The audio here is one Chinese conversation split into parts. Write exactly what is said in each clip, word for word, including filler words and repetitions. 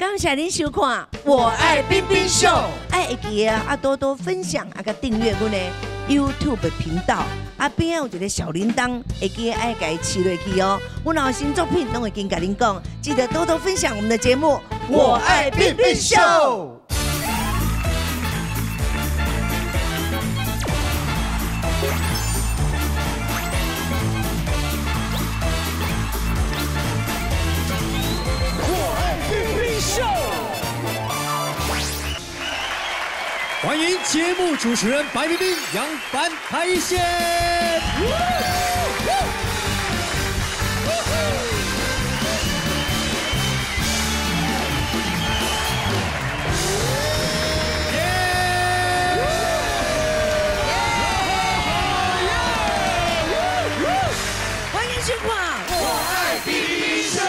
感谢您收看《我爱彬彬秀》，爱记啊，啊多多分享啊，甲订阅阮的 YouTube 频道。啊边啊有一个小铃铛，会记爱家起落去哦。阮老新作品拢会跟甲您讲，记得多多分享我们的节目《我爱彬彬秀》。欢迎节目主持人白彬彬、杨凡排一仙。欢迎收看《我爱彬彬秀》。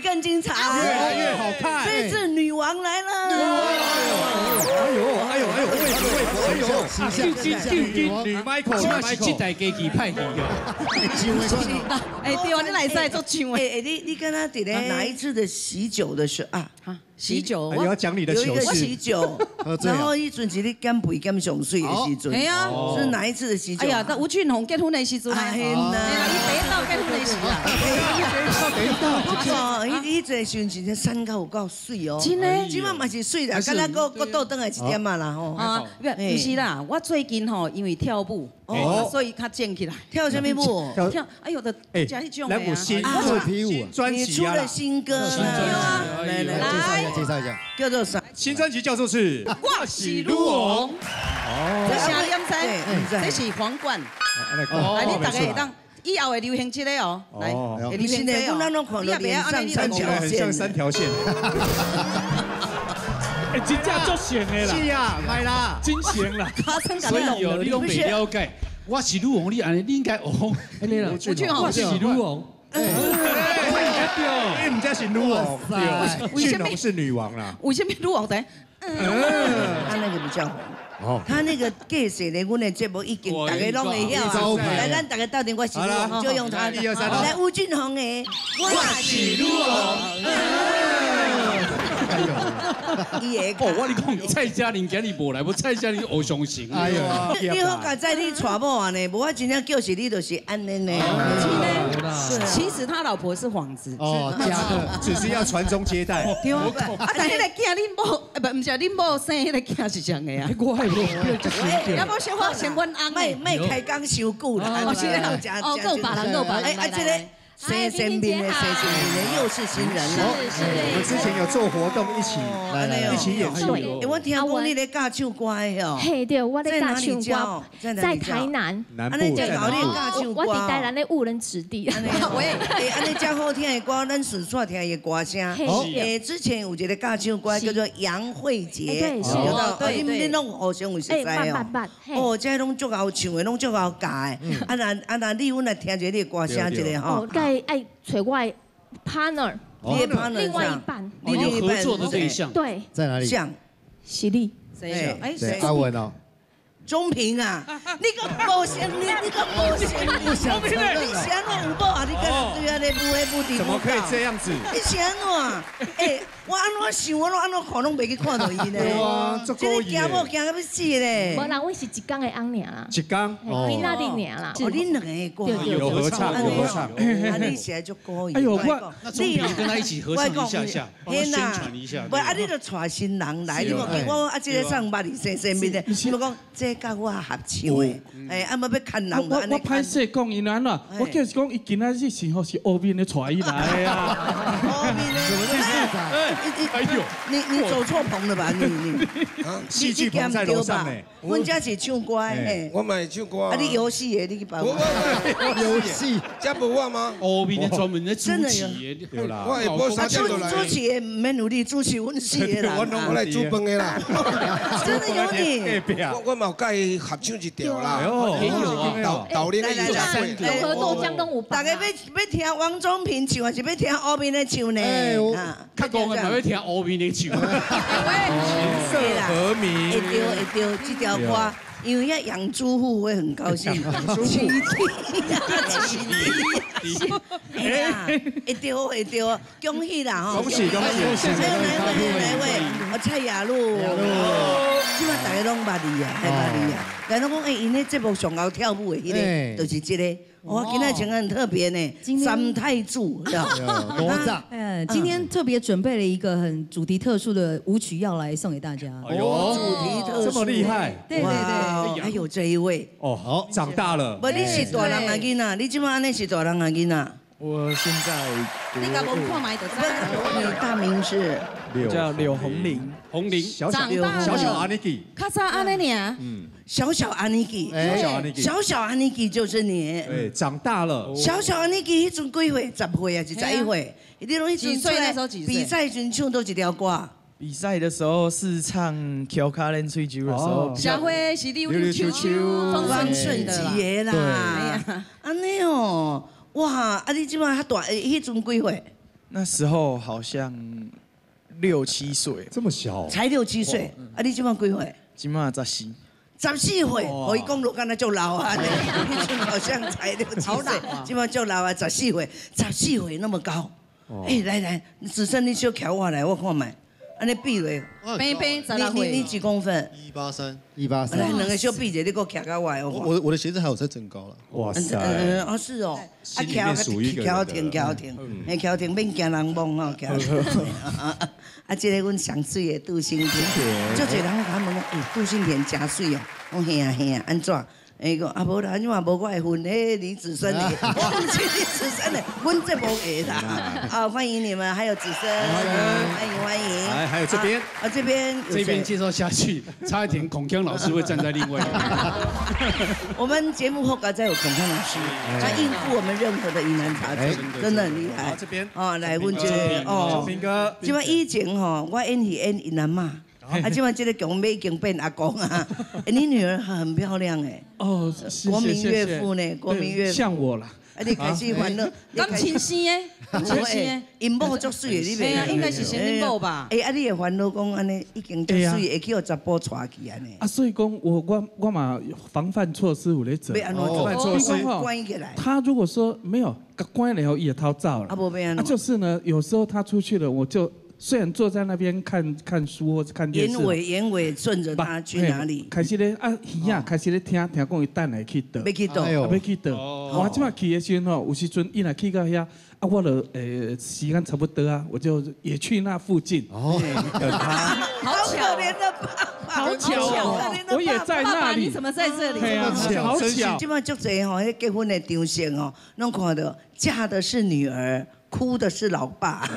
更精彩，越来越好看。这次女王来了！哎呦哎呦哎呦，为什么为什么？哎呦，女女 Michael， 女 Michael， 这台机器歹去哦。哎对哦，你来再做唱哎哎，你你跟他伫咧哪一次的喜酒的时候啊？喜酒，我要讲你的糗事。我喜酒，然后一阵子你减肥减上水的时阵，哎呀，是哪一次的喜酒？哎呀，那吴俊宏结婚的时阵，哎呀，伊第一道结婚的时啊。 哦，伊伊阵时阵瘦到有够水哦，真嘞，即马嘛是水啦，敢那个个倒转来一点嘛啦吼。啊，不是啦，我最近吼因为跳舞，所以较健起来。跳什么舞？跳哎呦的，加一种的啊。你出了新歌啦，来来，介绍一下，叫做啥？新专辑叫做是《我是女王》。哦，这是梁山，这是皇冠。来，你大家会当。 以后会流行这个哦，来，流行这个哦，你也别按你三条线，像三条线，哎，真正足行的啦，是啊，系啦，真行啦，所以哦，你拢未了解，我是女王，你安尼，你应该哦，安尼啦，我是女王，哎，你唔只是女王，对，俊龙是女王啦，为什么女王在？他那个比较。 他那个介绍的，我的节目已经大家拢会晓啊。来，咱大家到底我是女王，就用他。来，吴俊宏的，我是女王。伊会哦，我哩讲蔡嘉玲今日无来，无蔡嘉玲偶像型。哎呀，你好，刚才你娶某啊呢？无我真正叫是你，就是安尼呢。其实他老婆是幌子哦，假的，只是要传宗接代。对啊，啊，但迄个囝你某，不，唔是你某生迄个囝是啥个呀？ 要不先我先阮翁，卖卖开工收久啦，哦，够把人够把人，哎，这个谁身边的谁身边的又是新人了，我们之前有做活动一起来一起演出，哎，我听讲你咧教唱歌哦，嘿对，我咧教唱歌，在台南，南部，我伫台南咧误人子弟，我也，安尼教好听的歌，咱顺续听伊歌声，诶，之前有一个教唱歌叫做杨慧杰，对，是，哦，你你拢偶像有识在哦，哦，这拢足好唱的，拢足好教的，啊那啊那你阮来听下你歌声一下吼。 该爱找我的 partner， 另外一半，你合作的对象，对，在哪里？像，喜力，谁？哎，谁？阿文哦，钟平啊，你个无神你，你个无神你，你是安怎有某啊？你跟对啊，你不会不敌，怎么可以这样子？你是安怎？哎，我安怎想，我拢安怎看，拢袂去看到伊呢？对啊，足过瘾。惊某惊到要死嘞！无啦，我是一工的翁娘啦，一工哦，囡仔的娘啦。哦，恁两个歌有合唱，有合唱。啊，你写足过瘾。哎呦，我那钟平跟他一起合唱一下下，宣传一下。不，啊，你著带新人来，你讲我啊，这个上八二三三面的，你咪讲这甲我合唱的，哎，啊，咪要看人。我我拍摄讲伊安怎，我就是讲伊今仔日是好是后面的带伊来啊。后面的。 哎呦，你你走错棚了吧？你你啊，戏剧棚在楼上哎，我们家是唱歌哎，我买唱歌啊，你游戏耶，你去把我游戏，这不我吗？后面专门在主持的，对啦，我也不啥叫做来。主持也没努力，主持温习的啦，我来煮饭的啦，真的有你。我我冇甲伊合唱一条啦，也有啊，豆豆奶奶啦，有合豆浆跟有白。大家要要听王宗平唱，还是要听后面的唱呢？啊，较讲的。 要听后面的曲，和鸣。会丢会丢，这条歌，因为要养猪户会很高兴。猪户，机。哎，会丢会丢，恭喜啦吼！恭喜恭喜！还有哪一位？哪一位？我蔡雅露。雅露，即摆大家拢捌你啊，太捌你啊！但拢讲哎，因迄节目上高跳舞的迄个，就是即个。我今天情很特别呢，三太柱。多赞！嗯，今天特别准备了一个很主题特殊的舞曲要来送给大家。哎呦，主题特殊，这么厉害！对对对，还有这一位。哦，好，长大了。不，你是大人啊，囡仔，你今晚你是大人啊，囡仔。我现在。你敢不看麦就知。你大名是？叫柳红玲。红玲。小小小小阿尼基。卡萨阿尼亚。嗯。 小小阿尼基，小小阿尼基就是你。对，长大了。小小阿尼基，迄阵几岁？十岁啊，是十一岁。你拢迄阵出来比赛时唱都一条歌。比赛的时候是唱《乔卡兰吹球》的时候。小辉是溜溜球球，方寸杰啦。安尼哦，哇！啊，你即马较大，迄阵几岁？那时候好像六七岁。这么小？才六七岁。啊，你即马几岁？即马十四。 十四岁，可以讲落干那就老啊！迄阵好像才六七岁，即马就老啊！十四岁，十四岁那么高，哎，来来，子胜你小瞧我来，我看卖，安尼比嘞，比比，你你你几公分？一八三，一八三。来，两个小比者，你给我徛到外哦。我我的鞋子还有在增高了。哇塞！啊是哦，啊徛徛停徛停，哎徛停免惊人望哦徛。啊，即个阮上水的杜新田，足侪人甲我问讲，哎，杜新田真水哦，我嘿啊嘿啊，安怎？哎，讲啊无啦，你嘛无我会混，迄李子森的，我唔是李子森的，阮这无会啦。啊，欢迎你们，还有子森，欢迎欢迎。哎，还有这边，啊这边，这边介绍下去，差一点孔锵老师会站在另外一边。我们节目后刚才有孔锵老师，他应付我们任何的疑难杂症，真的很厉害。这边，啊来问这个哦，平哥，即摆以前。 哦，我演戏演因阿妈，啊，今晚这个强妹已经变阿公啊，你女儿很漂亮哎，哦，国民岳父呢，国民岳父像我啦，啊，你开始烦恼，感情生诶，感情生诶，因某足水诶，你袂，哎呀，应该是生因某吧，哎，啊，你会烦恼讲安尼已经足水，会去互查甫娶去安尼，啊，所以讲我我我嘛防范措施有咧做，防范措施关起来，他如果说没有关了以后也逃走了，啊，无变，啊，就是呢，有时候他出去了，我就。 虽然坐在那边看看书或者看电视，眼尾眼尾顺着他去哪里？开始咧啊耳啊，开始咧听听讲伊等来去倒，要去倒，要去倒。我即摆去的时候，有时阵伊若去到遐，啊我著诶时间差不多啊，我就也去那附近。哦，好巧的爸爸，好巧，我也在那里。你怎么在这里？好巧，即摆足侪吼，迄结婚的张相吼，拢看到嫁的是女儿。 哭的是老爸，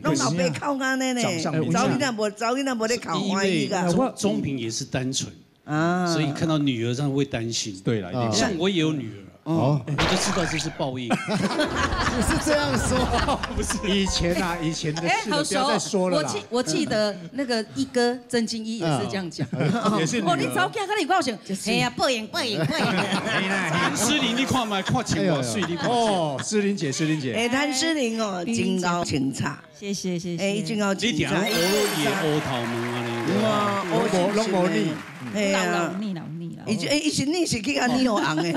弄老爸靠安尼呢，早起那无早起那无咧靠欢喜个。钟平也是单纯啊，所以看到女儿这样会担心。对了，像我也有女儿，我就知道这是报应。不是这样说，不是以前啊，以前的事不要再说了。我记我记得那个一哥郑敬一也是这样讲，哦，你早起看你高兴，哎呀，报应报应报应。 诗玲，你看嘛，看清我，水你看。哦，诗玲姐，诗玲姐。哎，谭诗玲哦，真高清茶。谢谢谢谢。哎，真高清茶。你听，我也乌头毛啊你。哇，我拢无腻。哎呀，老腻老腻了。以前哎，以前你是去阿妞昂的嘞，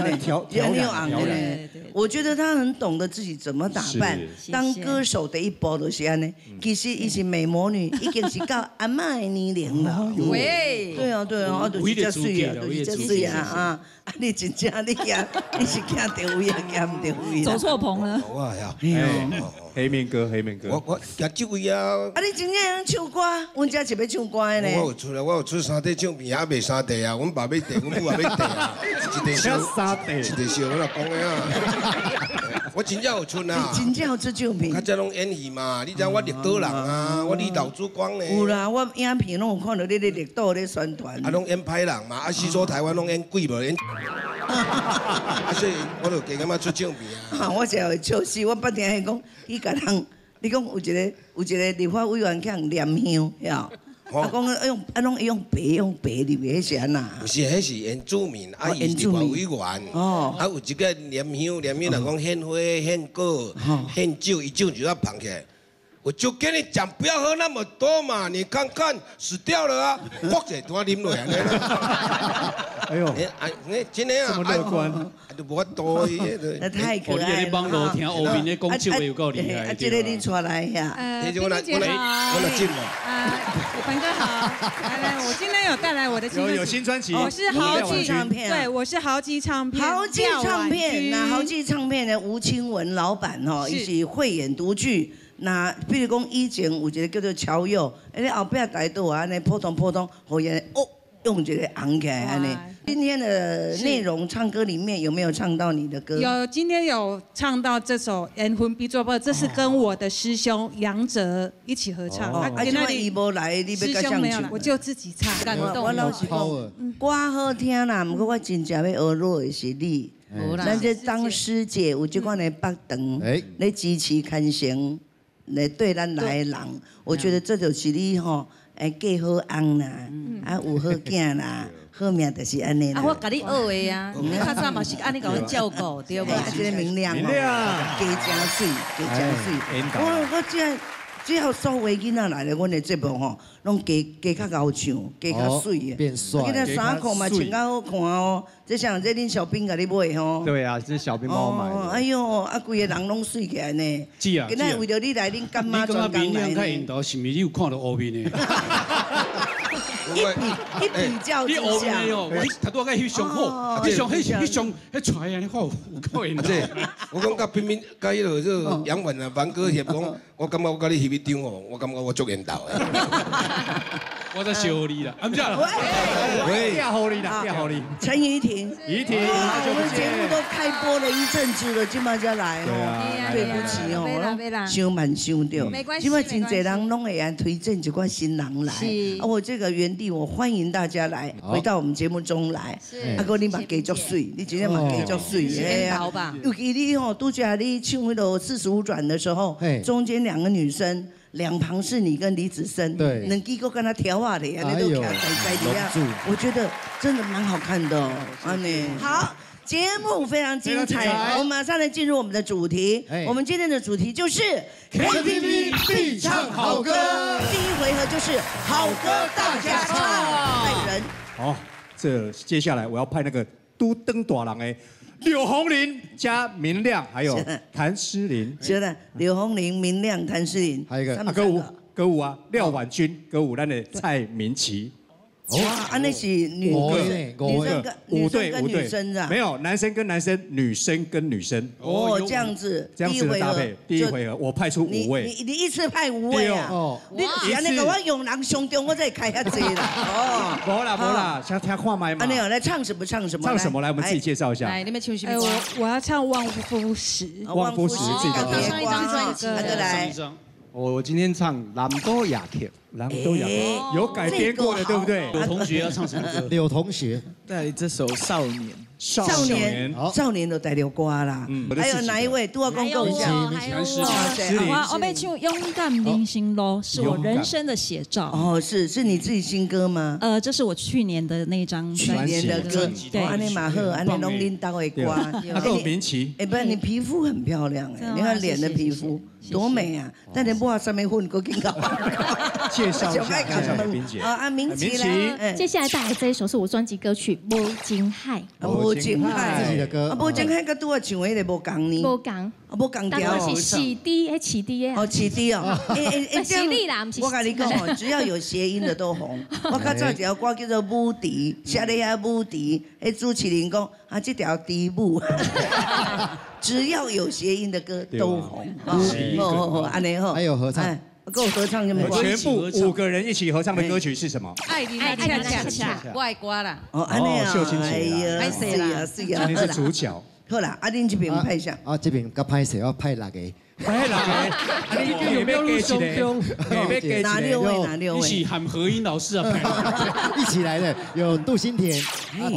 阿妞昂的嘞。我觉得他很懂得自己怎么打扮，当歌手的一波都是安尼。其实伊是美魔女，已经是到阿嬷的年龄了。喂。对啊对啊，我都是遮水啊，都是遮水啊啊！啊，你真正你呀。 你是惊到位啊，惊唔到位。走错棚了。好啊，呀。黑面哥，黑面哥。我我夹这位啊。啊，你真正唱歌，阮家是要唱歌的呢。我有出来，我有出三地唱片，也卖三地啊。阮爸卖地，阮母也卖地啊。一地烧，三地，一地烧，我来讲的啊。我真正有出啊。你真正有出唱片。较早拢演戏嘛，你知我绿岛人啊，我绿岛主光呢。有啦，我影片拢有看到你咧绿岛咧宣传。啊，拢演歹人嘛，啊，西说台湾拢演鬼无演。 啊，所以我就加感觉出唱片啊。啊，我就会笑死，我不停喺讲，伊甲人，你讲有一个有一个立法委员去人念香，晓？啊，讲用啊，拢用白用白入去是安那？不是，迄是原住民，啊，伊立法委员。哦。啊，有一个念香，念香人讲献花、献果、献酒，伊酒就要捧起来。我就跟你讲，不要喝那么多嘛，你看看死掉了啊，或者都要啉落来。哎呦，哎，那真的啊，这么乐观，都无多伊个。那太可爱了。我咧帮路听后面咧讲笑话有够厉害。啊，这个你出来呀？呃，我来，我来，我来进了。啊，凡哥好，来来，我今天有带来我的新专辑。有有新专辑。我是豪记唱片。对，我是豪记唱片。豪记唱片，那豪记唱片的吴清文老板哦，伊是慧眼独具。 那比如讲，以前有一个叫做喬佑，哎，你后壁台度啊，安尼普通普通，好像哦，用一个昂起来安尼。今天的内容唱歌里面有没有唱到你的歌？有，今天有唱到这首《缘分必作伴》，这是跟我的师兄杨哲一起合唱。啊，今天伊无来，你别讲没有了，我就自己唱。感动。我老实讲，歌好听啦，不过我真正要学落的是你。咱这张师姐有这款的北长，咧支持看成。 来对咱来的人，我觉得这就是你吼，哎，嫁好翁啦，啊，有好囝啦，好命就是安尼啦。啊，我甲你学的啊，你较早嘛是安尼甲我照顾，对无？啊，这个明亮哦，加真水，加真水。我我只要只要所有囡仔来了，阮的节目吼，拢加加较敖唱，加较水的。变帅，今仔衫裤嘛穿较好看哦。这像这恁小兵甲你买吼。对啊，这小兵帮我买的。哎呦，啊，规个人拢水起来呢。是啊。今仔为着你来，恁干妈专工来。你刚刚看引导，是咪又看到后面呢？一比一比较之下，你头拄个翕相好，翕相翕翕相翕出来啊！你看有够严重。我讲甲彬彬、甲迄落做杨文啊、凡哥翕讲，我感觉我甲你翕一张哦，我感觉我足缘投的。我在笑你啦，唔是啦。喂，嫁好你啦，嫁好你。陈怡婷，怡婷，我们节目都开播了一阵子了，今麦才来哦，对不起哦，想蛮想着。没关系，因为真侪人拢会按推荐一款新人来，啊，我这个原。 我欢迎大家来，回到我们节目中来。阿哥，你嘛继续水，你今天嘛继续水，哎呀，尤其你吼，杜嘉丽唱那个四十五转的时候，中间两个女生，两旁是你跟李子深，能几个跟他调话的呀，那都调仔仔的呀，我觉得真的蛮好看的。阿妹，好，节目非常精彩，我们马上来进入我们的主题。我们今天的主题就是 K T V 必唱好歌。 回合就是好歌大家唱，派人。好，这接下来我要派那个都登大郎哎，柳红林加明亮，还有谭诗琳。是的，柳红林、明亮、谭诗琳，还有一个歌舞歌舞啊，廖婉君歌舞，那的蔡明奇。哇，啊那是女歌，女生跟女生跟女生的，没有男生跟男生，女生跟女生。哦，这样子，这样子的搭配，第一回合我派出五位，你你一次派五位啊？哦，你啊那个我用人上中，我再开下嘴啦。哦，无啦无啦，想听看麦嘛。啊，你有来唱什么唱什么？唱什么来？我们自己介绍一下。哎，你们唱什么？哎，我我要唱《望夫石》。望夫石，自己唱一张，唱一张。 我我今天唱《南都雅曲》，南都雅曲有改编过的，对不对？柳同学要唱什么歌？柳同学带来这首《少年》，少年，少年都带着歌啦。嗯，还有哪一位？都要公共一下。还有我，我被唱《勇敢人生路》，是我人生的写照。哦，是是你自己新歌吗？呃，这是我去年的那张去年的歌。对，安尼马赫，安尼龙林大卫瓜。啊，够明奇。哎，不是，你皮肤很漂亮哎，你看脸的皮肤。 多美啊！但你不好上面混过去搞。介绍一下，介绍明姐。啊，明姐来。接下来带来这一首是我专辑歌曲《无情海》。无情海，自己的歌。啊，无情海，佮拄我唱迄个无共呢。无共。啊，无共调。但是起低，哎，起低哎。哦，起低哦。哎哎哎，起低啦，唔是。我甲你讲哦，只要有谐音的都红。我较早一条歌叫做《舞池》，写咧遐舞池，迄主持人讲啊，这条低舞。 只要有谐音的歌都红，哦哦，安尼哦，还有合唱，跟我合唱就没关系。全部五个人一起合唱的歌曲是什么？爱你爱恰恰恰，我爱歌啦。哦，安尼啊，哎呀，哎谁啦？今天是主角。好啦，阿玲这边拍一下。啊，这边佮拍谁？我拍六个。拍六个。你这有没有入胸腔？哪六位？哪六位？一起喊何音老师啊！一起来的有杜新田、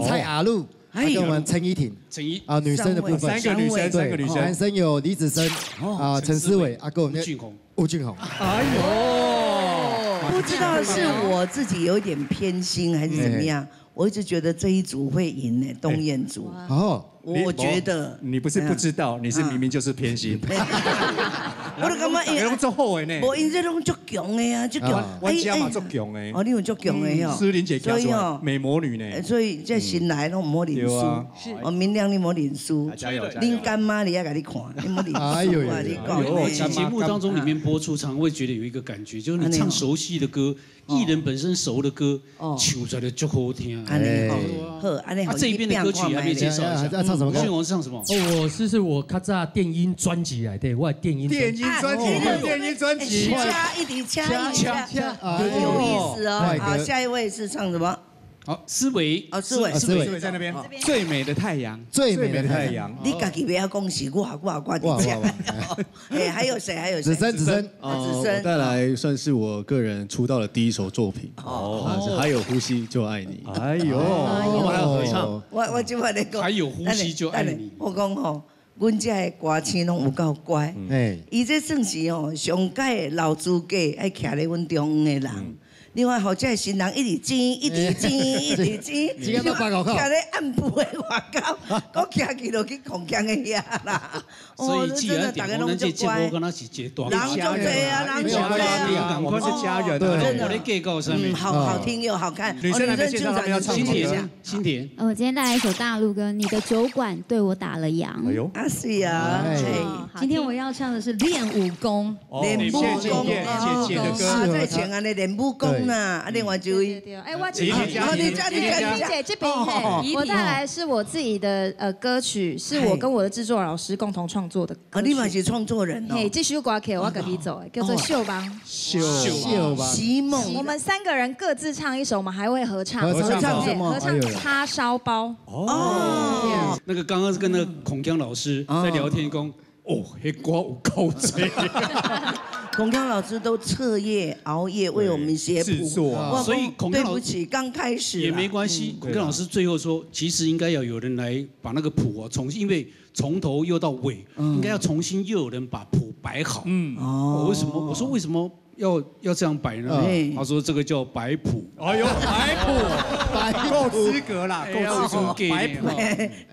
蔡阿露。 还有我们陈怡婷，陈怡啊，女生的部分，三个女生，三个女生，男生有李子深啊，陈思伟，阿哥，吴俊宏，吴俊宏，哎呦，不知道是我自己有点偏心还是怎么样，我一直觉得这一组会赢呢，东燕组。哦。我觉得你不是不知道，你是明明就是偏心。我都感觉伊拢足好诶呢，无因这拢足强诶啊，足强。我家嘛足强诶，哦，你有足强诶哦。诗玲姐叫做美魔女呢，所以这新来拢无脸书，哦，明亮你无脸书，恁干妈你也甲你看，你无脸书啊，你讲。节目当中里面播出，常会觉得有一个感觉，就是你唱熟悉的歌，艺人本身熟的歌，唱出来的足好听。安尼好，好，安尼好。这一边的歌曲还没介绍一下，唱什么歌？俊宏唱什么？我是是我较早电音专辑来的，我电音。电音。 专辑，电音专辑，掐一滴，掐一掐，有意思哦。好，下一位是唱什么？好，思维，哦，思维，思维在那边。最美的太阳，最美的太阳。你自己不要恭喜我，我我你讲。哎，还有谁？还有谁？子森，子森，子森。带来算是我个人出道的第一首作品。哦，还有呼吸就爱你。哎呦，我们还有合唱。我我今晚在讲。还有呼吸就爱你。我讲吼。 阮遮的歌星拢有够乖，伊这算是吼上届老资格爱徛咧阮中央的人。另外，好在新人一直争，一直争，一直争，直接到八九口，徛咧暗部的外口，我徛去就去空间的遐啦。所以，既然点红，这节目敢若是一个大家人，人就多啊，我是家人，对，我咧介绍上面，好好听又好看。女生来介绍，要唱一下，心田。我今天带来一首大陆歌，《你的酒馆对我打了烊》。哎呦，啊是啊，今天我要唱的是练武功，练武功，姐姐的歌，在前安的练武功。 那啊，另外一位，哎，我这边，你这边，这边，我带来是我自己的呃歌曲，是我跟我的制作老师共同创作的。啊，你嘛是创作人哦。嘿，这首歌曲我自己做的，叫做《秀邦》。秀秀邦。席梦。我们三个人各自唱一首，我们还会合唱。合唱什么？合唱叉烧包。哦。那个刚刚是跟那个孔江老师在聊天，讲哦，那歌有够醉。 孔锵老师都彻夜熬夜为我们写谱，所以孔锵老师对不起，刚开始也没关系。孔锵老师最后说，其实应该要有人来把那个谱啊重新，因为从头又到尾，应该要重新又有人把谱摆好。嗯，哦，为什么？我说为什么要要这样摆呢？他说这个叫摆谱。哎呦，摆谱，摆够资格啦，够资格给。摆谱，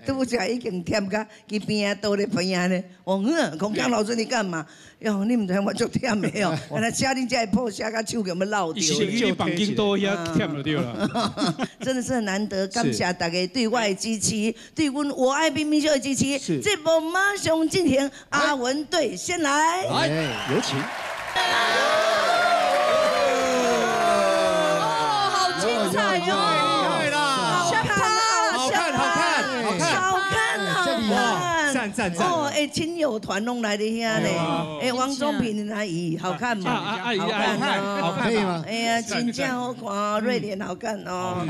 对不起，已经添加一边多的朋友呢。我嗯，孔锵老师你干嘛？ 哟，你唔知我足忝的哦，啊，那写恁这一破写到手咁要漏掉。一星期房间多遐忝就对了。真的是很难得，感谢大家对我的支持，对阮我爱冰冰秀的支持。这波马上进行，阿文队先来。来，有请。哦，好精彩哦！对啦，好看，好看，好看，好看，好看，好看。 哦，哎，亲友团弄来的遐嘞，哎，王宗平阿姨好看吗？好看哦，可以吗？哎呀，真正好看哦，瑞典好看哦。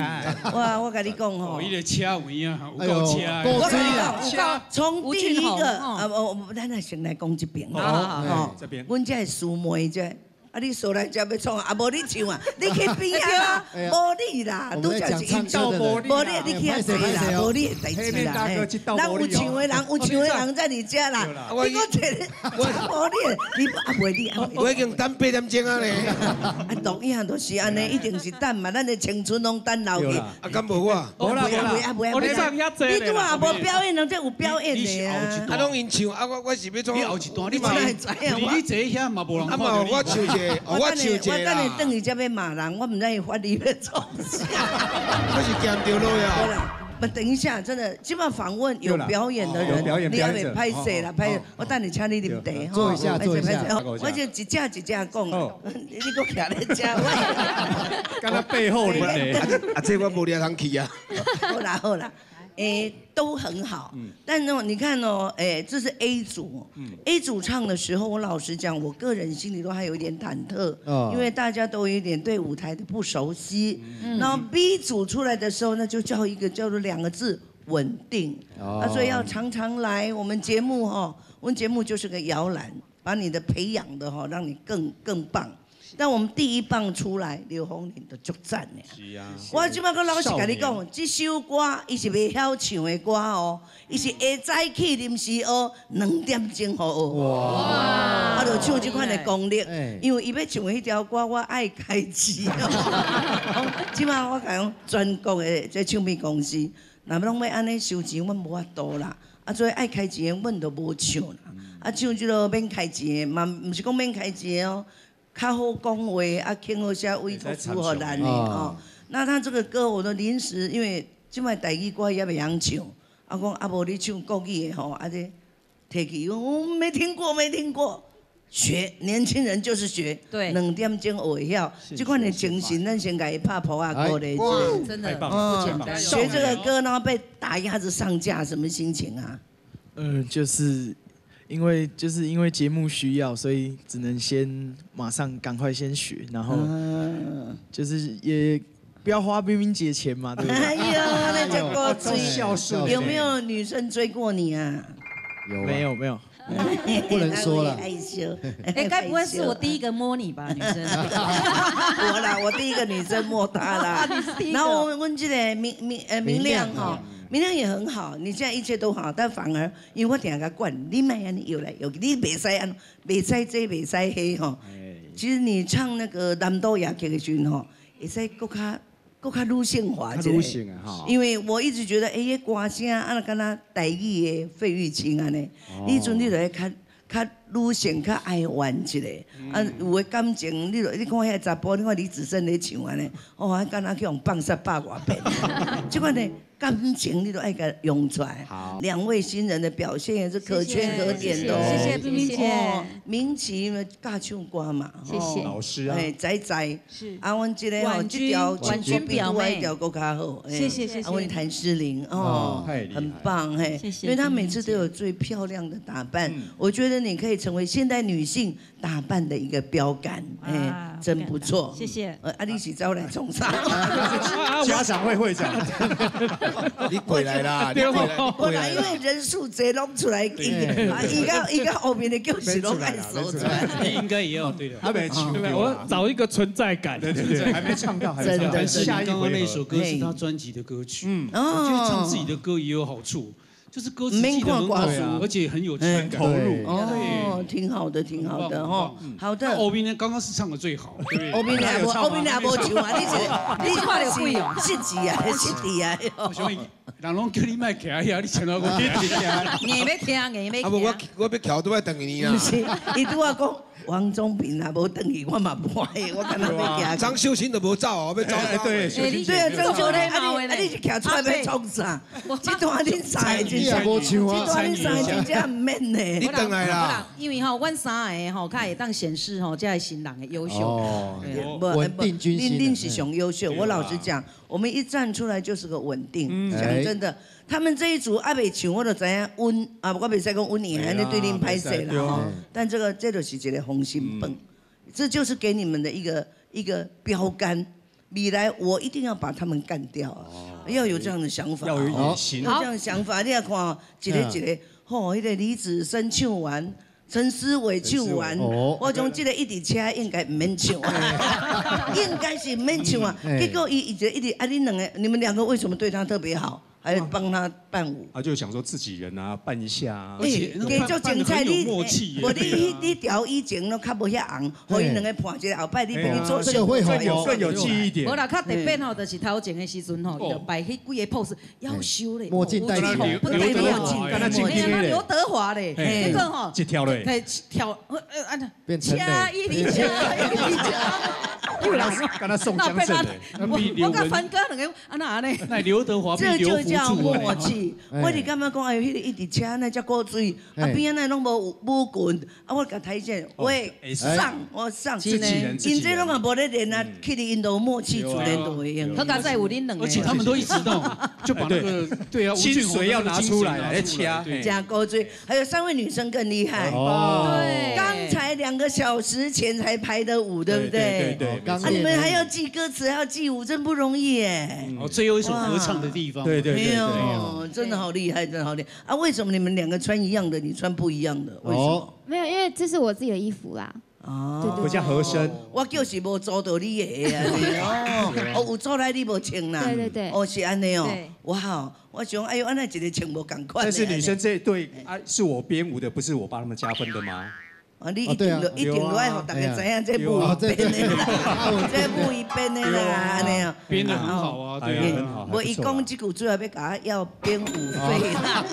哇，我跟你讲哦，伊个车位啊，有够车，我跟你讲，从第一个啊，我咱来先来讲这边哦，这边，阮这是苏梅这，啊，你上来这要创啊，无你唱啊，你去边啊，无你啦，都就是一道无你，无你你去啊，谁啦？无你代志啦，嘿。 人有唱的人，有唱的人在你家啦。你讲这，我你，你阿袂你阿。我已经等八点钟啊嘞。啊，同样都是安尼，一定是等嘛。咱的青春拢等老去。啊，敢无啊？无啦无啦，我咧唱遐济。你拄啊无表演，人这有表演的啊。啊，拢因唱啊，我我是要做。你后一段你嘛，你坐遐嘛无人。啊嘛，我唱者，我唱者啦。我等下等下才要骂人，我唔知伊发你要做啥。我是咸着路呀。 不，等一下，真的，基本上访问有表演的人，你要被拍摄了，拍。我带你请你饮茶哈。坐一下，坐一下。我就一架一架讲，你搁徛在遮，我。刚刚背后你嘞。啊，这我无聊通去啊。好啦好啦，诶，都很好。但呢，你看哦，诶，这是 A 组 ，A 组唱的时候，我老实讲，我个人心里都还有一点忐忑，因为大家都有一点对舞台的不熟悉。然后 B 组出来的时候，那就叫一个叫做。 两个字稳定啊，所以要常常来我们节目哈、喔。我们节目就是个摇篮，把你的培养的哈、喔，让你更更棒。但我们第一棒出来，刘虹玲就足赞呢。是啊，我即摆个老实甲你讲，这首歌伊是袂晓唱的歌哦、喔，伊是下早起临时学，两点钟好学。哇！我著唱这款的功力，因为伊要唱迄条歌，我爱开支。即摆我讲全国的这唱片公司。若拢要安尼收钱，阮无法度啦。啊，所以爱开钱，阮就无唱啦。啊，唱即落免开钱，嘛毋是讲免开钱哦，较好讲话，啊，肯好些委托符合咱的哦。那他这个歌，我都临时因为即摆台语歌也袂晓唱，啊，讲啊无你唱国语的吼，啊这摕去，我没听过，没听过。 学年轻人就是学，两点钟学会晓，这款的精神，咱先给拍谱啊歌嘞，真的不简单。学这个歌，然后被打压着上架，什么心情啊？呃，就是因为就是因为节目需要，所以只能先马上赶快先学，然后就是也不要花冰冰姐钱嘛，对不对？哎呀，那叫够追，有没有女生追过你啊？有，没有没有。 不能说了，害羞。哎，该不会是我第一个摸你吧，女生？我啦，我第一个女生摸她啦。然后我问这个明明呃明亮哈，明亮也很好，你现在一切都好，但反而因为我点个惯，你买安尼有来有，你袂使安，袂使这袂使黑吼。其实你唱那个南岛夜曲的时阵吼，会使搁较搁较女性化一点。因为我一直觉得哎，迄歌声啊，敢若台语的费玉清安尼，你阵你就爱较较女性、较爱玩一下。啊，有诶感情，你著你看遐查甫，你看李子胜咧唱安尼，哦，敢若去用放煞百外遍。即款呢感情，你著爱甲用出来。两位新人的表现也是可圈可点的哦。谢谢冰冰姐，明奇嘛教唱歌嘛，谢谢老师啊，哎仔仔是啊，阮即个吼，即条全国比外一条国较好。谢谢谢谢，啊，阮谭诗玲哦，很棒嘿，因为她每次都有最漂亮的打扮，我觉得你可以成为现代女性打扮的一个标杆，哎，真不错。谢谢。呃，阿丽喜招来冲上，家长会会长。 你过来啦！过来，因为人数侪拢出来，一个一个后面的就是拢爱说出来。应该也有对的，还没唱，我找一个存在感。对对对，还没唱到，还没唱到。下一回那首歌是他专辑的歌曲，嗯，我觉得唱自己的歌也有好处，就是歌词记得很好，而且很有情投入。哦，挺好的，挺好的哈。好的，后面呢刚刚是唱的最好。后面两波，后面两波球啊，你是你看了会哦，失职啊，失地啊。 所以，人拢叫你卖徛遐，你前头我硬要徛，硬要徛。啊不，我我要徛都要等你啦。不是，伊拄啊讲王宗平啊，无等伊，我嘛不爱，我干那要徛。张秀琴都无走，要走哎对。对啊，张秀琴，啊你啊你是徛出来要创啥？这段恁三个真正，这段恁三个真正唔免的。你等来啦。因为吼，阮三个吼，较会当显示吼，这个新人的优秀。哦。稳定军心。恁恁是上优秀，我老实讲。 我们一站出来就是个稳定，讲真的，他们这一组阿袂像我都知影温啊，我袂使讲温你，安尼对恁拍谁了哈。但这个这就是一个红心泵，这就是给你们的一个一个标杆。未来我一定要把他们干掉啊，要有这样的想法，要有野心，有这样的想法。你来看哦，一个一个，吼，迄个李子深唱完。 陈思伟唱完，我讲这个一直车应该唔免唱，应该是唔免唱啊。结果伊一直一直啊，你两个你们两个为什么对他特别好，还帮他伴舞？啊，就想说自己人啊，伴一下啊。而且给做精彩，你无你你调以前咯，较无遐红，互伊两个伴一下，后摆你变去做这个会更有更有记忆点。无啦，较特别吼，就是头前的时阵吼，伊就摆迄几个 pose， 夭寿嘞，墨镜戴起，不戴墨镜，哎呀，刘德华嘞，那个吼，一条嘞。 哎，跳，呃，按照，加一厘加一厘加，又来，跟他送江浙的，我跟凡哥两个，啊那呢？那刘德华，这就叫默契。我哋刚刚讲哎，迄个一厘加那叫古锥，啊边啊那拢无武棍，啊我甲睇见，喂，上我上，真嘞，因这拢啊无咧练啊，去哩因都默契，自然都会用。他刚才有恁两个，而且他们都一直动，就把那个对啊，薪水要拿出来来加，加古锥。还有三位女生更厉害。 哦，刚才两个小时前才排的舞，对不对？对对对，啊，你们还要记歌词，还要记舞，真不容易哎。哦，最后一首合唱的地方，对对对，哦，真的好厉害，真的好厉害啊！为什么你们两个穿一样的，你穿不一样的？为什么？没有，因为这是我自己的衣服啦。哦，比较合身。我就是无做到你的啊，哦，有做来你无穿啦。对对对，哦是安尼哦，哇好。 我想，哎呦，安那一个情无同款。但是女生这一对啊，是我编舞的，不是我帮他们加分的吗？啊，你一定一定要爱，让大家知影这不一变的啦，这不一变的啦，安尼啊，编得很好啊，对啊，我一讲这句主要要甲要编舞费啦。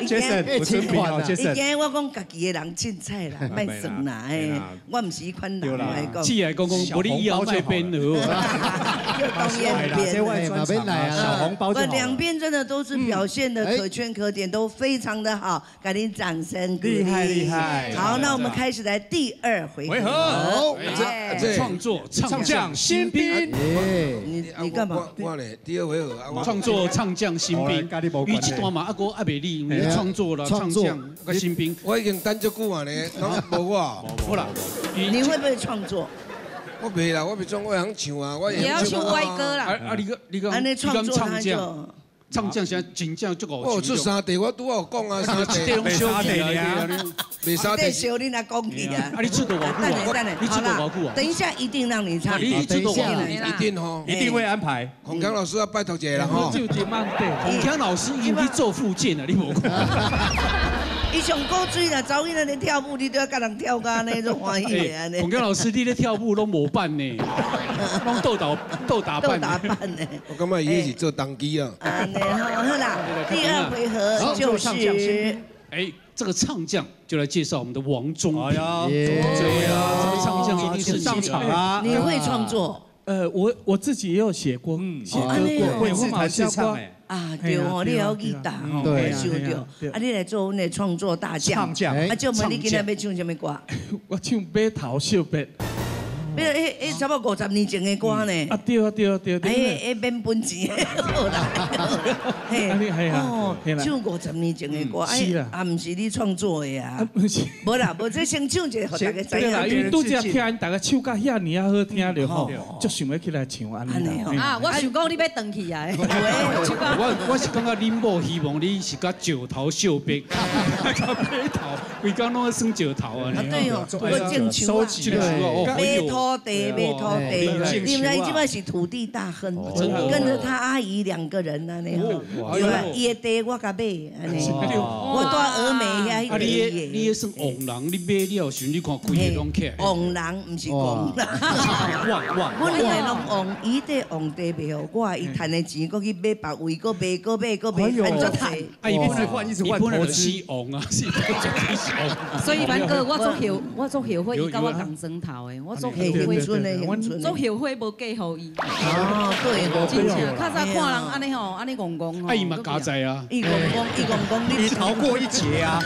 Jason， 我真平哦 ，Jason。今日我讲家己的人凊彩啦，卖算啦，哎，我唔是迄款人来讲。只来讲讲，无你以后再编舞。又当演编，哪边来啊？小红包就好。两边真的都是表现的可圈可点，都非常的好，赶紧掌声鼓励。厉害厉害。好，那我们开。 开始来第二回合，好，创作唱将新兵，你你干嘛？我嘞，第二回合啊，创作唱将新兵，伊这段嘛啊哥阿袂哩，你创作了唱将个新兵，我已经等足久啊嘞，拢无我，好啦，你会不会创作？我袂啦，我袂创，我会晓唱啊，我也要唱歪歌啦。啊啊，你个你个，你讲唱将。 唱将啥真正足好。我出三地，我拄好讲啊，三地拢小地啊，袂三地小你那讲去啊。啊，你出多少句啊？你出多少句啊？等一下一定让你唱。你出多少句？一定吼，一定会安排。洪强老师要拜托一下啦吼。洪强老师因去做复健啊，你无看。伊上古锥啦，早起那咧跳舞，你都要甲人跳噶，那种欢喜的安尼。洪强老师，你咧跳舞拢无扮呢，拢斗打斗打扮。斗打扮呢？我感觉伊是做当机啊。 好啦，第二回合就是哎，这个唱将就来介绍我们的王中平。哎呀，对呀，这个唱将一定是上场啊！你会创作？呃，我我自己也有写过，写歌过，会自弹自唱哎。啊，对哦，你也要去打，对对。啊，你来做阮的创作大将。唱将，啊，就问你今天要唱什么歌？我唱《白头小白》。 迄、迄、迄，差不多五十年前的歌呢。啊对啊对啊对啊。哎哎，免本钱，好啦。嘿，哦，唱五十年前的歌，哎，啊，唔是你创作的啊。唔是。无啦，无，这先唱一下，互大家知影。对啦，因为拄只听大家唱到遐尼啊好听了吼，就想要起来唱安尼。啊，我想讲你要转去啊。我我是感觉恁某希望你是甲石头秀白，甲白头，规工拢在耍石头啊。啊对哦，我种树啊，白头。 土地没土地，你们这边是土地大亨，跟着他阿姨两个人啊，那样，对吧？伊的地我甲买，安尼，我住峨眉遐。啊，你的你的算戆人，你买了时你看贵的拢起。戆人唔是戆人，我两个拢戆，伊的戆地袂好，我伊赚的钱，搁去买别位，搁买搁买搁买，赚足多。啊，伊本来换，伊是换投资戆啊，是戆。所以凡哥，我足后，我足后悔，伊甲我共枕头的，我足。 回村的，做后悔无嫁互伊。哦，对，真正。较早看人安尼吼，安尼戆戆吼。啊，伊嘛加在啊。伊戆戆，伊戆戆，你逃过一劫啊！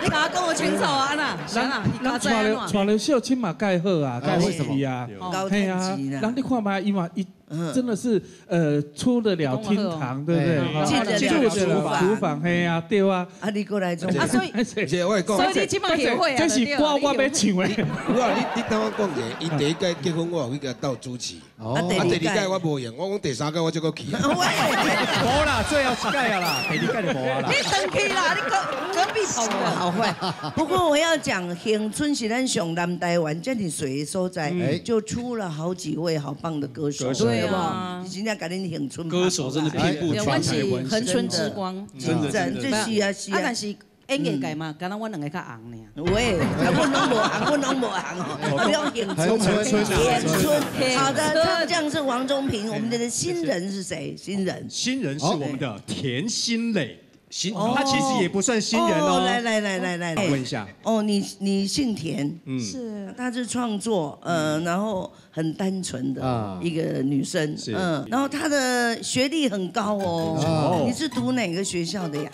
你甲我讲我清楚啊，呐，咱啊，伊加在啊。娶了小青嘛，介好啊，介会什啊？高天级啦。然后你看嘛，伊嘛伊。 真的是呃出得了厅堂，对不对？进得了厨房，嘿呀，对啊。啊，你过来做。啊，所以，所以你起码学会啊，这是歌我要唱的。我你你等我讲者，伊第一届结婚我有去甲斗主持，啊第二届我无用，我讲第三届我才搁去。无啦，最后一届啊啦，第二届就无啊啦。你生气啦，你隔隔壁头的好坏。不过我要讲，恒春是咱上南台湾这里水所在，就出了好几位好棒的歌手。 对啊，真正甲恁恒春歌手真的遍布全台湾，恒春之光，真的真的是啊是啊。啊，但是演艺界嘛，敢若阮两个较红呢。喂，阮拢无红，阮拢无红哦，不要恒春，恒春。好的，唱将是王中平，我们的新人是谁？新人，新人是我们的田心磊。 新，他其实也不算新人哦。来来来来来，问一下。哦，你你姓田，嗯，是，他是创作，嗯，然后很单纯的一个女生，嗯，然后她的学历很高哦。你是读哪个学校的呀？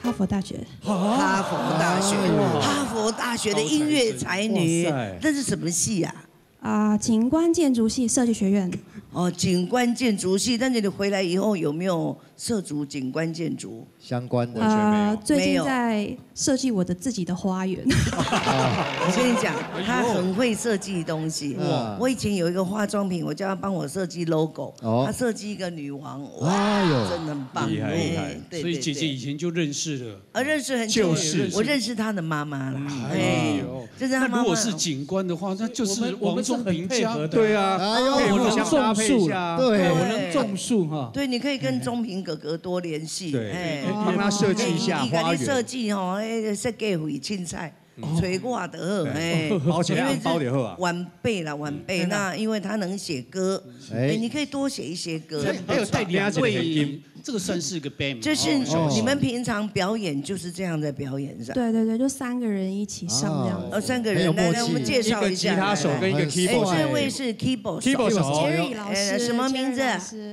哈佛大学。哈佛大学，哈佛大学的音乐才女，那是什么系呀？ 啊，景观建筑系设计学院。哦，景观建筑系，但是你回来以后有没有涉足景观建筑相关的？呃，最近在设计我的自己的花园。我跟你讲，他很会设计东西。我以前有一个化妆品，我叫他帮我设计 logo， 他设计一个女王，哇，真的很棒，厉害厉害。所以姐姐以前就认识了。啊，认识很久，我认识她的妈妈了。哎呦，就是她妈妈。那如果是景观的话，那就是我们。 很配合的，对啊，我能种树，对，我能种树哈。对，你可以跟中平哥哥多联系，哎，帮他设计一下花园。设计哦，设计会青菜。吹挂的好，哎，包起来包的好啊。晚辈啦，晚辈，那因为他能写歌，哎，你可以多写一些歌。还有带两位，这个算是个 band， 就是你们平常表演就是这样在表演上。对对对，就三个人一起上这样。呃，三个人，来来，我们介绍一下。一个吉他手跟一个 keyboard 手。这位是 keyboard 手 ，Jerry 老师，什么名字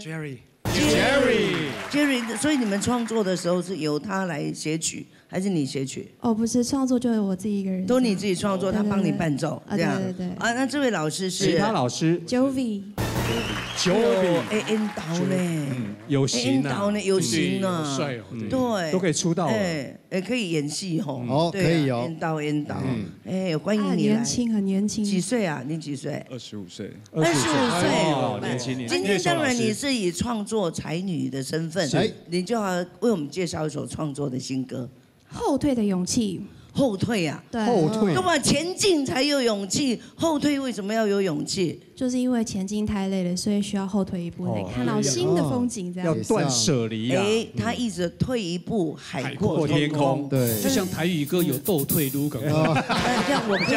？Jerry。 Jerry， Jerry， 所以你们创作的时候是由他来写曲，还是你写曲？哦，不是，创作就是我自己一个人。都你自己创作，他帮你伴奏，这样。对对对。啊，那这位老师是？吉他老师。Jovi。Jovi。哎，引导嘞。有型啊。有型啊。帅哦。对。都可以出道。哎，也可以演戏吼。哦，可以哦。引导，引导。哎，欢迎你来。年轻，很年轻。几岁啊？你几岁？二十五岁。二十五岁哦，年轻年轻。今天当然你是以创作。 才女的身份，你就要为我们介绍一首创作的新歌《后退的勇气》。后退啊，对，后退。那么前进才有勇气，后退为什么要有勇气？就是因为前进太累了，所以需要后退一步，来看到新的风景。这样要断舍离啊！哎，他一直退一步，海阔天空。对，就像台语歌有“斗退如梗”。那这样我可以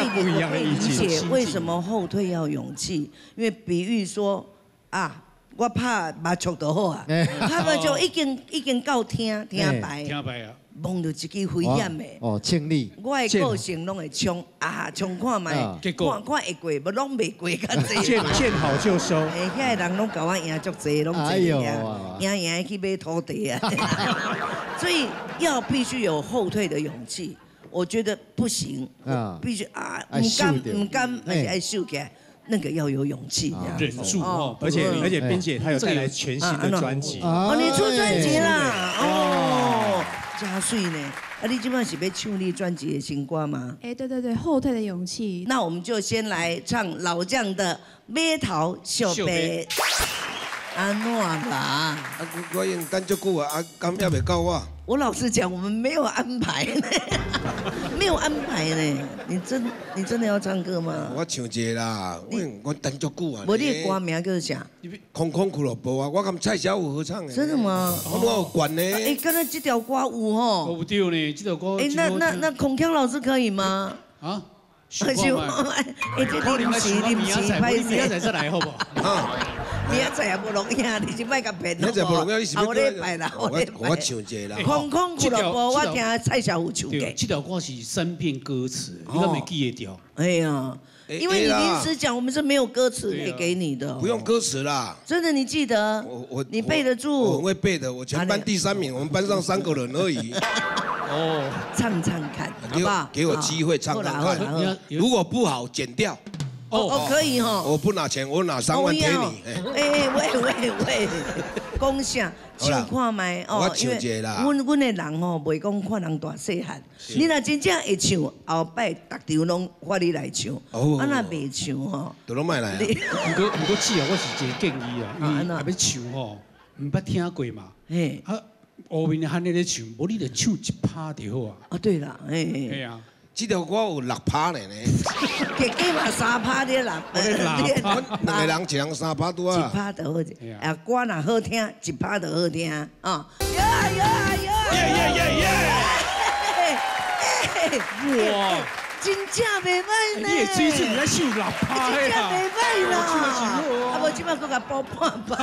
理解为什么后退要勇气，因为比喻说啊。 我怕麻雀就好啊，他们就已经已经到天天白，天白啊，碰到一支危险的，哦，千里，我的个性拢会冲啊，冲看卖，看看会过，要拢未过较济。见见好就收。哎，遐个人拢甲我赢足济，拢济赢，赢赢去买土地啊。所以要必须有后退的勇气，我觉得不行，必须啊，唔敢唔敢，而且爱秀起来。 那个要有勇气，忍住哦！而且而且，冰姐她有带来全新的专辑哦，你出专辑啦！哦，加水呢？啊，你今晚是要唱你专辑的新歌吗？哎，对对对，后退的勇气。那我们就先来唱老将的《码头小白》。安怎啦？啊，我已经等足久啊，啊，感也未到我。我老实讲，我们没有安排呢，没有安排呢。你真你真的要唱歌吗？我唱一个啦，我我等足久啊。我你歌名叫啥？空空俱乐部啊，我跟蔡小虎合唱的。真的吗？我有管呢。哎，刚才这条歌有吼。有对呢，这条歌。哎，那那那孔锵老师可以吗？啊？ 哎，这临时临时拍摄，明仔再来好不？啊，明仔也不容易啊，你是卖甲骗我。明仔不容易，你是后礼拜啦，后礼拜。我唱一个啦。空空俱乐部，我听蔡小虎唱的。这条歌是三遍歌词，你敢会记得掉？哎呀，因为你临时讲，我们是没有歌词可以给你的。不用歌词啦。真的，你记得？我我你背得住？我会背的，我全班第三名，我们班上三个人而已。 哦，唱唱看，好不好？给我机会唱唱看，如果不好剪掉。哦，可以哈。我不拿钱，我拿三万给你。哎喂喂喂，讲啥？唱看麦哦，因为阮阮的人吼，袂讲看人大细汉。你若真正会唱，后摆逐场拢我你来唱。哦。啊，若袂唱吼，就拢莫来。不过不过，姊啊，我是一个建议啊，啊，若要唱吼，唔捌听过嘛。嘿。 后面喊你咧唱，无你著唱一趴就好啊！啊，对啦，哎，哎呀，这条歌有六趴咧呢，给给嘛三趴咧啦，两个人一人三趴多啊，一趴就好者，啊歌若好听，一趴就好听啊！有啊有啊有啊！耶耶耶耶！哇，真正袂歹呢！你的水准来唱六趴嘿啦，真正袂歹啦！ 我今晚都给包破吧！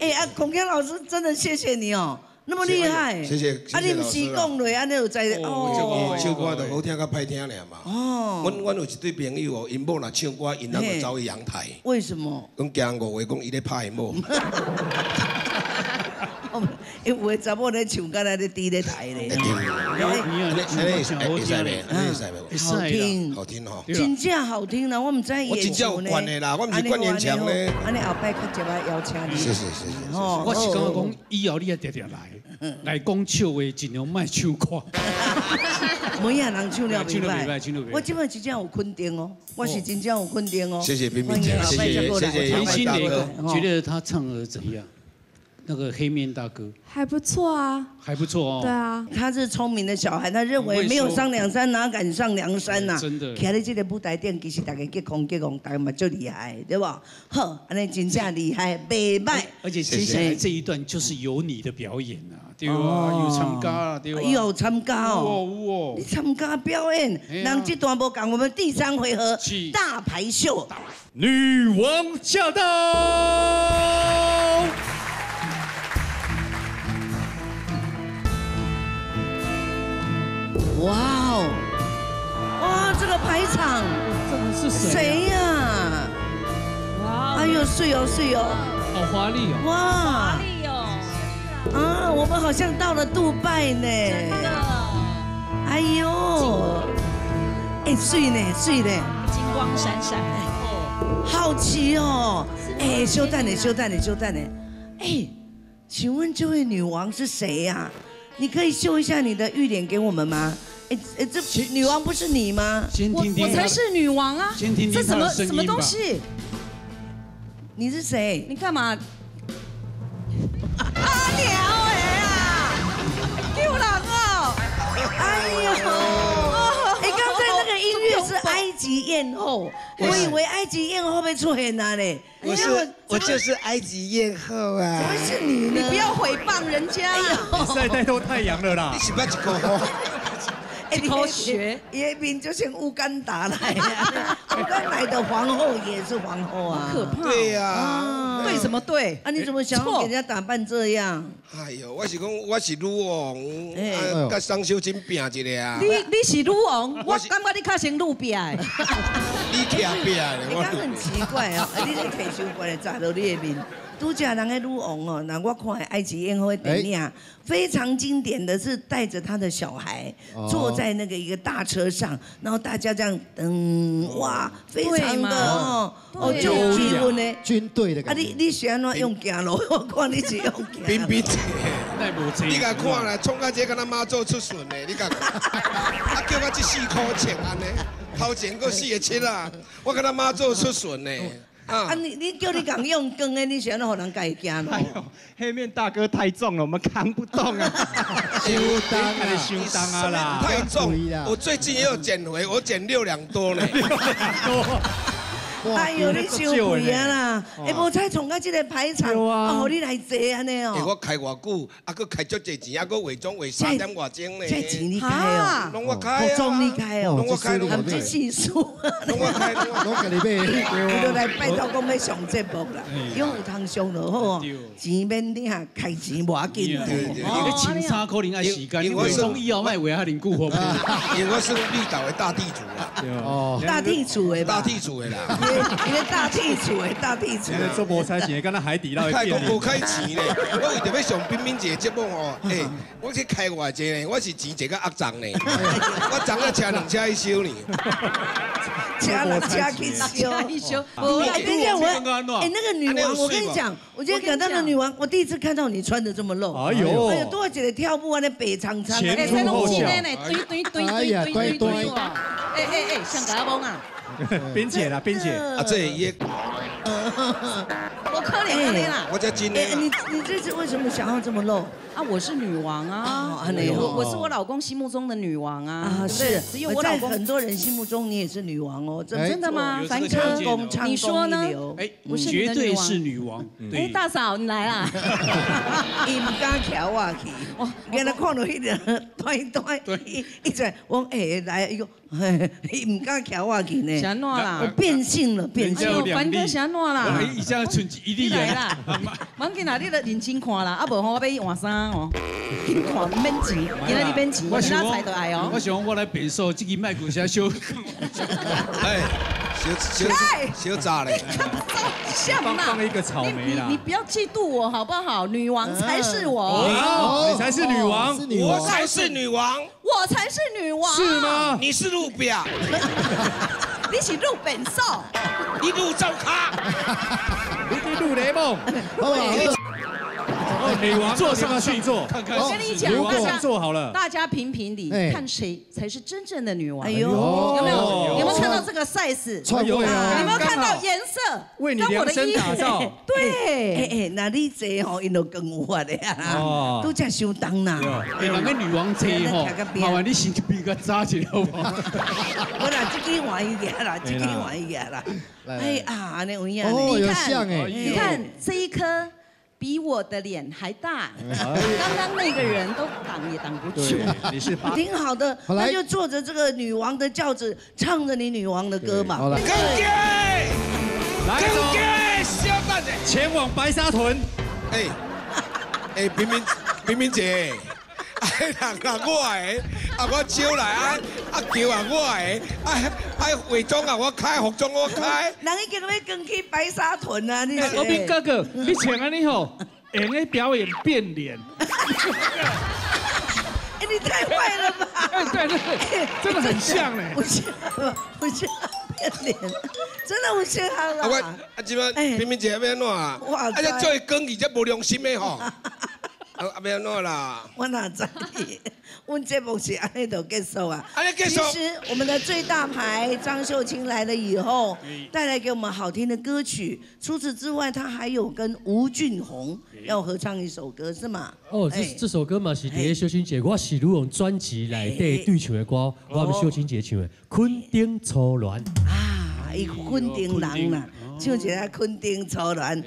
哎啊，孔锵老师真的谢谢你哦，那么厉害！谢谢。啊，你唔是讲落，啊，你有在哦。唱歌就好听甲歹听俩嘛。哦。阮阮有一对朋友哦，因某若唱歌，因人会走去阳台。为什么？讲惊误会，讲伊咧拍因某。因为查某咧唱，敢若咧低咧台咧。会使未？好听，好听吼！真正好听啦，我唔知演唱呢。我真正有关的啦，我唔是关演唱咧。安尼后摆较就要邀请你。是是是是。哦，我是感觉讲以后你也常常来，来讲笑话尽量卖唱歌。每样人唱了袂歹，我今摆真正有肯定哦，我是真正有肯定哦。谢谢冰冰姐，谢谢谢谢杨大哥。觉得他唱得怎么样？那个黑面大哥还不错啊，还不错哦。对啊，他是聪明的小孩，他认为没有上梁山哪敢上梁山呐、啊？真的。徛在这个舞台顶，其实大家结功结功，大家嘛最厉害，对不？好，安尼真正厉害，袂歹。而且接下来这一段就是有你的表演啊，对啊，有参加啊，对啊。有参加哦，有哦。你参加表演，人这段不讲，我们第三回合大牌秀，女王驾到。 哇哦！哇，这个排场，这个是谁呀？哇！哎呦，是哦，是哦，好华丽哦！哇，华丽哦！啊，我们好像到了杜拜呢。真的。哎呦！哎，水呢，水呢，金光闪闪。好奇哦！哎，稍等呢，稍等呢，稍等呢。哎，请问这位女王是谁呀？ 你可以秀一下你的玉脸给我们吗？哎哎，这女王不是你吗？我我才是女王啊！这什么什么东西？你是谁？你干嘛？阿鸟哎啊！丢人哦！哎呦！哎，刚才那个音乐是埃及艳后，我以为埃及艳后被出现了嘞。我是我就是埃及艳后啊！怎么是你呢？你不要毁谤人家！晒太多太阳了啦！你是不是搞？哎，你科学，也名就像乌干达来呀，乌干达的皇后也是皇后啊，可怕！对呀，对什么对？啊，你怎么想给人家打扮这样？哎呦，我是讲我是女王，跟双手真拼一个啊！你你是女王，我感觉你较像女兵。 你徛边嘞，我很奇怪啊！你这退休过来砸到你的面，拄则人个女王哦，那我看埃及艳后的电影，非常经典的是带着他的小孩坐在那个一个大车上，然后大家这样噔，哇，非常的哦哦，就气氛呢，军队的感觉。啊，你你是安怎用行路？我看你是用行。冰冰姐，你甲看啦，创到这敢那妈祖出巡嘞，你甲，啊叫我一四块钱安尼。 掏钱够四个七啦，我跟他妈做出巡呢。啊，你你叫你讲用光的，你想让人家惊咯？哎呦，黑面大哥太重了，我们扛不动啊。修当啊，修当啊啦！太重，我最近也有减肥，我减六两多呢。六两多。哎呦，你收肥啊啦！哎，无彩从到这个排场，哦，你来坐安尼哦。我开偌久，啊，佫开足侪钱，啊，佫化妆化三点外钟呢。这钱你开哦，拢我开啊，拢你开哦，拢我开，含这系数，拢我开，拢给你买。你都来拜托讲要上节目啦，因为通上就好哦，钱免你啊开钱无要紧啦。你个穿衫可能爱时间，你化妆以后卖话啊，恁顾好。因为我是绿岛的大地主啦，哦，大地主的，大地主的啦。 你个大地主哎，大地主！做无彩钱，敢那海底捞一片。太公无开钱嘞，我为着要上冰冰姐节目哦，哎，我去开外济嘞，我是钱一个压涨嘞，我涨了车两车去收呢，车两车去收。我跟你讲，我哎那个女王，我跟你讲，我今天看到那女王，我第一次看到你穿的这么露。哎呦，哎呦，多姐姐跳舞那白长长，哎，在弄起来嘞，堆堆堆堆堆堆哇！哎哎哎，像假崩啊！ 冰姐啦，冰姐，啊，这也，我可怜你啦，我才真的。你你这次为什么想要这么露？啊，我是女王啊，我我是我老公心目中的女王啊，是，只有我老公。很多人心目中你也是女王哦，真的吗？凡哥，你说呢？哎，我绝对是女王。哎，大嫂你来啦！伊唔敢瞧我去，我原来看到迄个短短，一一阵我哎来伊个，伊唔敢瞧我去呢。 想哪啦？我变性了，变性。凡哥想哪啦？我一下存一滴盐啦。凡哥，那你著认真看啦，啊，无好我要换衫哦。紧看，唔免钱，今仔日免钱，今仔菜就来哦。我想我来变瘦，这个麦克先小，哎，小小小炸嘞。放放一个草莓啦。你不要嫉妒我好不好？女王才是我，你才是女王，我才是女王，我才是女王。是吗？你是路标。 你是入本兽，你入走卡，你入雷梦，好不好？女王坐上去坐，看看。我跟你讲，大家坐好了，大家评评理，看谁才是真正的女王。哎呦，有没有？有没有看到这个 size？ 有啊。有没有看到颜色？为你量身打造。对。哎哎，那你这吼，因都跟我的呀，都在相当呐。哎，那个女王这吼，好啊，你先比个扎起来好不好？我啦，这个玩一点啦，这个玩一点啦。哎啊，那我一样。哦，有像哎。你看这一颗。 比我的脸还大，刚刚那个人都挡也挡不住。你是挺好的，那就坐着这个女王的轿子，唱着你女王的歌嘛。跟给，来走，下半点，前往白沙屯。哎，哎，冰冰，冰冰姐，哎，人啊我的，啊我招来啊，啊叫啊我的，啊啊化妆啊我开，服装我开。人已经要跟去白沙屯啊，你。我斌哥哥，你穿安尼吼，用个表演变脸。哎，你太坏了吧！哎，对对，真的很像嘞。我像，我像变脸，真的我像他啦。我啊，即摆明明姐要安怎啊？哇！啊，这做工艺这无良心的吼。 啊，不要弄啦！我哪知？我们节目是安尼都结束啊。安尼结束。其实我们的最大牌张秀卿来了以后，带来给我们好听的歌曲。除此之外，他还有跟吴俊宏要合唱一首歌，是吗？哦，这这首歌嘛是伫秀卿姐，我是如用专辑来对对唱的歌，我们秀卿姐唱的《昆丁初恋》啊，伊昆丁人啦，唱一下《昆丁初恋》。